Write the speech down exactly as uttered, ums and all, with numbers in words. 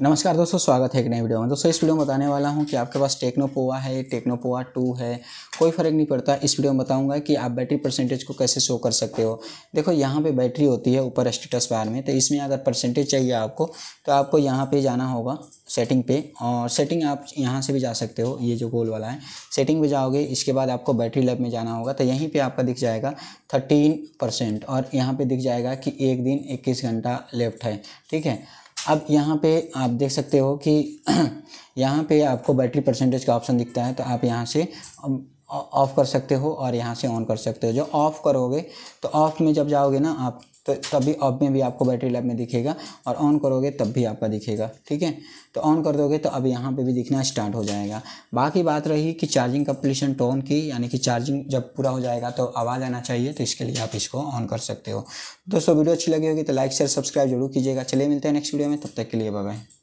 नमस्कार दोस्तों, स्वागत है एक नई वीडियो में। दोस्तों इस वीडियो में बताने वाला हूं कि आपके पास टेक्नो पोवा है, टेक्नो पोवा टू है, कोई फ़र्क नहीं पड़ता। इस वीडियो में बताऊंगा कि आप बैटरी परसेंटेज को कैसे शो कर सकते हो। देखो यहाँ पे बैटरी होती है ऊपर स्टेटस बार में, तो इसमें अगर परसेंटेज चाहिए आपको तो आपको यहाँ पर जाना होगा सेटिंग पे, और सेटिंग आप यहाँ से भी जा सकते हो, ये जो गोल वाला है सेटिंग पे जाओगे। इसके बाद आपको बैटरी लैब में जाना होगा, तो यहीं पे आपका दिख जाएगा थर्टीन परसेंट, और यहाँ पे दिख जाएगा कि एक दिन इक्कीस घंटा लेफ्ट है। ठीक है, अब यहाँ पे आप देख सकते हो कि यहाँ पे आपको बैटरी परसेंटेज का ऑप्शन दिखता है, तो आप यहाँ से ऑफ़ कर सकते हो और यहाँ से ऑन कर सकते हो। जो ऑफ़ करोगे तो ऑफ में जब जाओगे ना आप, तो तभी ऑफ में भी आपको बैटरी लैब में दिखेगा, और ऑन करोगे तब भी आपका दिखेगा। ठीक है, तो ऑन कर दोगे तो अब यहाँ पे भी दिखना स्टार्ट हो जाएगा। बाकी बात रही कि चार्जिंग कंप्लीशन टोन की, यानी कि चार्जिंग जब पूरा हो जाएगा तो आवाज़ आना चाहिए, तो इसके लिए आप इसको ऑन कर सकते हो। दोस्तों वीडियो अच्छी लगी होगी तो लाइक शेयर सब्सक्राइब जरूर कीजिएगा। चलिए मिलते हैं नेक्स्ट वीडियो में, तब तक के लिए बाय बाय।